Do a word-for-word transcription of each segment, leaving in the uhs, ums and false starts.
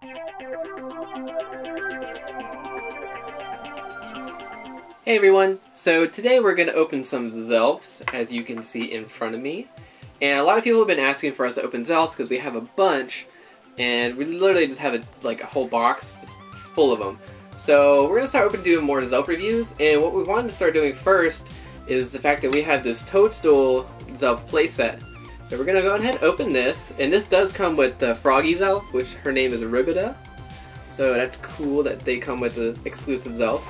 Hey everyone, so today we're going to open some Zelfs, as you can see in front of me. And a lot of people have been asking for us to open Zelfs because we have a bunch, and we literally just have a, like a whole box just full of them. So we're going to start open doing more Zelf reviews, and what we wanted to start doing first is the fact that we have this Toadstool Zelf playset. So we're going to go ahead and open this, and this does come with the Froggy Zelf, which her name is Ribbita. So that's cool that they come with the exclusive Zelf.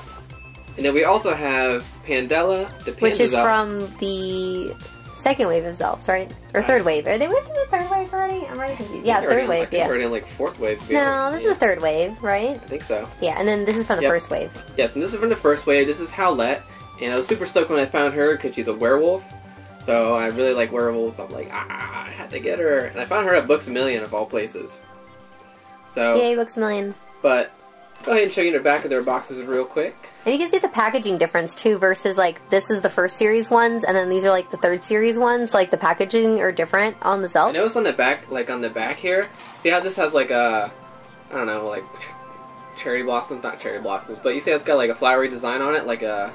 And then we also have Pandala, the Pandazel. Which is from the second wave of Zelfs, right? Or third wave. Are they moved to the third wave already? I'm already confused. Yeah, third wave, yeah. We're already in like fourth wave. No, this is the third wave, right? I think so. Yeah, and then this is from the first wave. Yes, and this is from the first wave. This is Howlette. And I was super stoked when I found her because she's a werewolf. So I really like werewolves. I'm like, ah, I had to get her. And I found her at Books A Million of all places. So yay, Books A Million. But go ahead and show you the back of their boxes real quick. And you can see the packaging difference too, versus like this is the first series ones, and then these are like the third series ones. Like the packaging are different on the Zelfs. I noticed on the back, like on the back here, see how this has like a, I don't know, like ch cherry blossoms, not cherry blossoms, but you see how it's got like a flowery design on it, like a,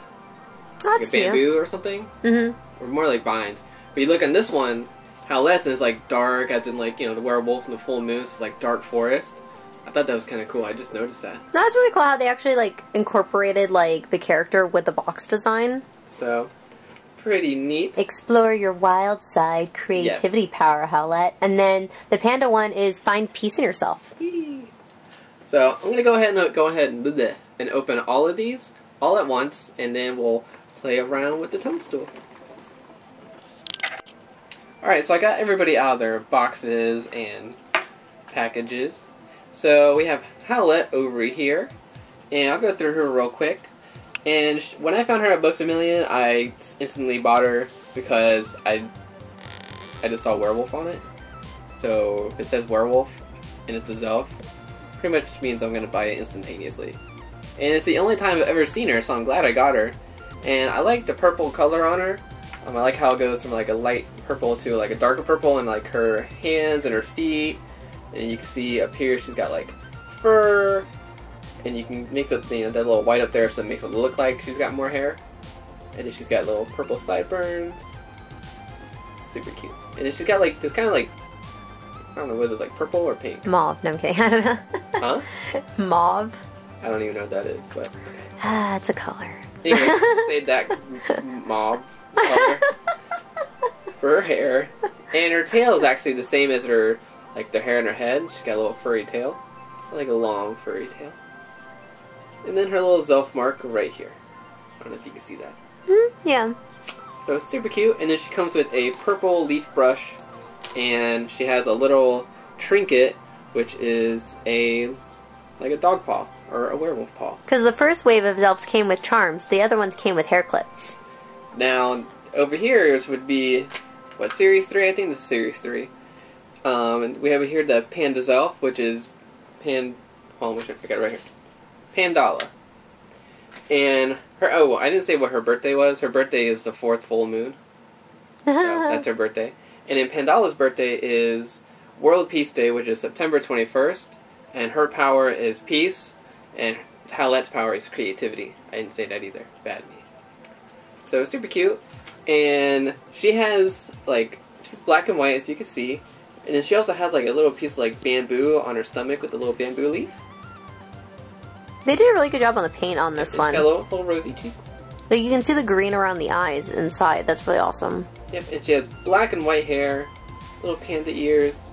oh, like a bamboo or something, mm-hmm. or more like vines. But you look on this one, Howlette's is like dark, as in like you know the werewolf and the full moon, so it's like dark forest. I thought that was kind of cool. I just noticed that. No, it's really cool how they actually like incorporated like the character with the box design. So, pretty neat. Explore your wild side, creativity yes. power, Howlette. And then the panda one is find peace in yourself. So I'm gonna go ahead and go ahead and, bleh, and open all of these all at once, and then we'll play around with the Toadstool. All right, so I got everybody out of their boxes and packages. So we have Howlette over here, and I'll go through her real quick. And sh when I found her at Books A Million, I instantly bought her because I I just saw werewolf on it. So if it says werewolf and it's a Zelf, pretty much means I'm gonna buy it instantaneously. And it's the only time I've ever seen her, so I'm glad I got her. And I like the purple color on her. Um, I like how it goes from like a light purple to like a darker purple, and like her hands and her feet. And you can see up here she's got like fur, and you can mix up you know, that little white up there, so it makes it look like she's got more hair. And then she's got little purple sideburns. Super cute. And then she's got like this kind of like, I don't know whether it's like purple or pink. Mauve. No, I'm kidding. I don't know. Huh? Mauve. I don't even know what that is, but ah, it's a color. Anyway, save that mauve color for her hair, and her tail is actually the same as her. Like the hair in her head, she's got a little furry tail, like a long furry tail, and then her little Zelf mark right here. I don't know if you can see that. Mm-hmm. Yeah. So it's super cute, and then she comes with a purple leaf brush, and she has a little trinket, which is a like a dog paw or a werewolf paw. Because the first wave of Zelfs came with charms, the other ones came with hair clips. Now over here, this would be what series three? I think this is series three. Um, and we have here the Pandazel, which is Pan. Oh, which I forgot right here. Pandala. And her. Oh, I didn't say what her birthday was. Her birthday is the fourth full moon. So that's her birthday. And then Pandala's birthday is World Peace Day, which is September twenty-first. And her power is peace. And Howlette's power is creativity. I didn't say that either. Bad me. So super cute. And she has, like, she's black and white, as you can see. And then she also has like a little piece of like bamboo on her stomach with a little bamboo leaf. They did a really good job on the paint on this one. She's got little, little rosy cheeks. But you can see the green around the eyes inside. That's really awesome. Yep, and she has black and white hair, little panda ears,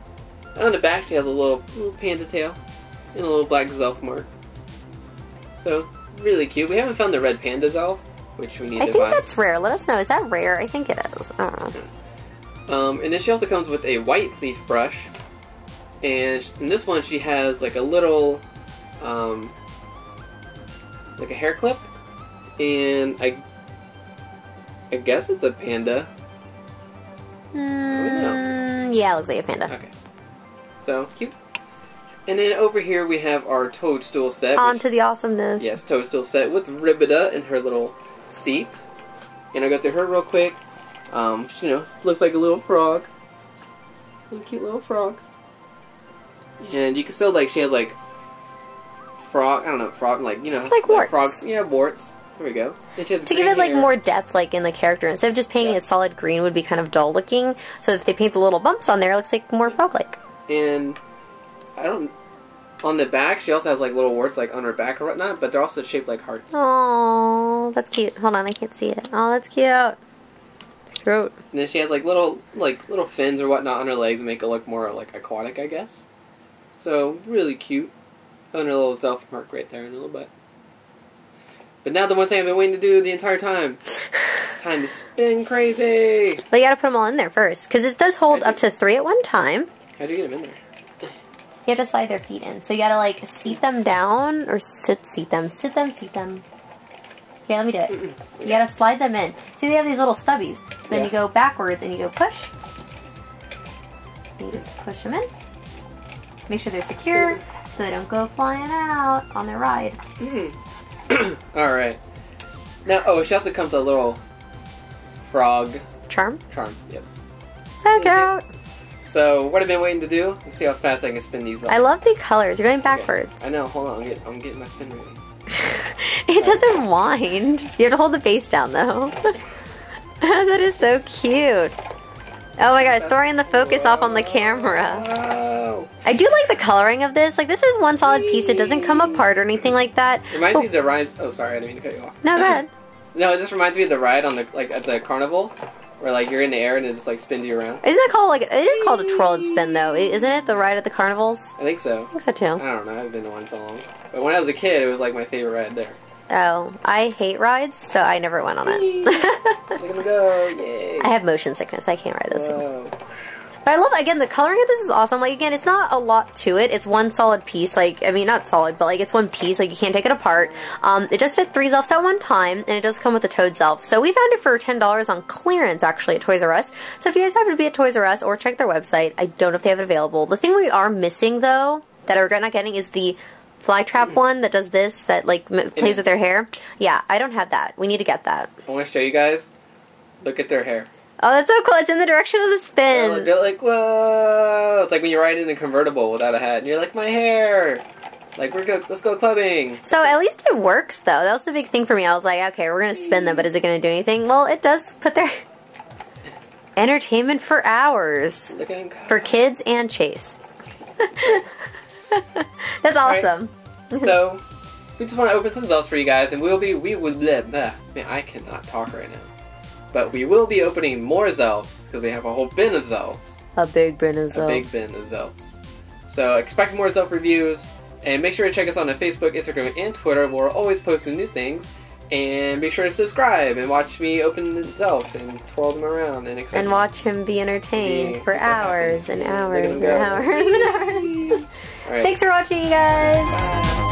and on the back she has a little, little panda tail, and a little black Zelf mark. So, really cute. We haven't found the red panda Zelf, which we need I to buy. I think that's rare. Let us know. Is that rare? I think it is. I don't know. Um, and then she also comes with a white leaf brush, and in this one she has like a little, um, like a hair clip, and I, I guess it's a panda. Mm, yeah, it looks like a panda. Okay, so cute. And then over here we have our Toadstool set. On which, to the awesomeness. Yes, Toadstool set with Ribbita in her little seat, and I'll go through her real quick. Um, she, you know, looks like a little frog. A little cute little frog. And you can still, like, she has, like, frog. I don't know, frog. Like you know, like, like warts. Frogs, yeah, warts. There we go. To give it like hair. more depth, like in the character, instead of just painting yeah. it solid green, would be kind of dull looking. So if they paint the little bumps on there, it looks like more frog-like. And I don't. On the back, she also has like little warts, like on her back or whatnot, but they're also shaped like hearts. Oh, that's cute. Hold on, I can't see it. Oh, that's cute. Throat. And then she has like little, like little fins or whatnot on her legs, to make it look more like aquatic, I guess. So really cute. On her little Zelf mark right there in a little bit. But now the one thing I've been waiting to do the entire time. Time to spin crazy! Well, you gotta put them all in there first. Because this does hold up to three at one time. How do you get them in there? You have to slide their feet in. So you gotta like seat them down. Or sit, seat them. Sit them, seat them. Here, let me do it. Mm-mm. You yeah. gotta slide them in. See, they have these little stubbies. So yeah. then you go backwards and you go push. And you just push them in. Make sure they're secure. So they don't go flying out on their ride. Mm. Alright. Now, oh, she also comes with a little frog. Charm? Charm, yep. So cute. So, what I've been waiting to do, let's see how fast I can spin these up. I love the colors. You're going backwards. Okay. I know, hold on. I'm getting, I'm getting my spin ready. It doesn't wind. You have to hold the base down, though. That is so cute. Oh my god, throwing the focus Whoa. off on the camera. Whoa. I do like the coloring of this. Like, this is one solid piece. It doesn't come apart or anything like that. It reminds oh. me of the ride. Oh, sorry, I didn't mean to cut you off. No, go ahead. No, it just reminds me of the ride on the like at the carnival, where like you're in the air and it just like spins you around. Isn't that called like it is called a twirl and spin though? Isn't it the ride at the carnivals? I think so. I think so too. I don't know. I haven't been to one so long. But when I was a kid, it was like my favorite ride there. Oh, I hate rides, so I never went on it. Look at them go! Yay! I have motion sickness. I can't ride those Whoa. things. But I love again the coloring of this is awesome. Like again, it's not a lot to it. It's one solid piece. Like I mean, not solid, but like it's one piece. Like you can't take it apart. Um, it just fit three Zelfs at one time, and it does come with a Toad Zelf. So we found it for ten dollars on clearance actually at Toys R Us. So if you guys happen to be at Toys R Us or check their website, I don't know if they have it available. The thing we are missing though that I regret not getting is the flytrap one that does this, that like m plays with their hair. Yeah, I don't have that. We need to get that. I want to show you guys. Look at their hair. Oh, that's so cool. It's in the direction of the spin. They're, they're like, whoa. It's like when you ride in a convertible without a hat and you're like, my hair. Like, we're good. Let's go clubbing. So at least it works, though. That was the big thing for me. I was like, okay, we're going to spin them, but is it going to do anything? Well, it does put their entertainment for hours. Look at him go. For kids and Chase. That's awesome. Right. So, we just want to open some Zelfs for you guys, and we'll be, we would, man, I cannot talk right now. But we will be opening more Zelfs, because we have a whole bin of Zelfs. A big bin of Zelfs. A big bin of Zelfs. So, expect more Zelf reviews, and make sure to check us out on Facebook, Instagram, and Twitter, where we're always posting new things. And make sure to subscribe and watch me open the Zelfs and twirl them around and excited. And watch him be entertained yeah, for hours and hours and hours and hours and hours. All right. Thanks for watching, you guys. Bye.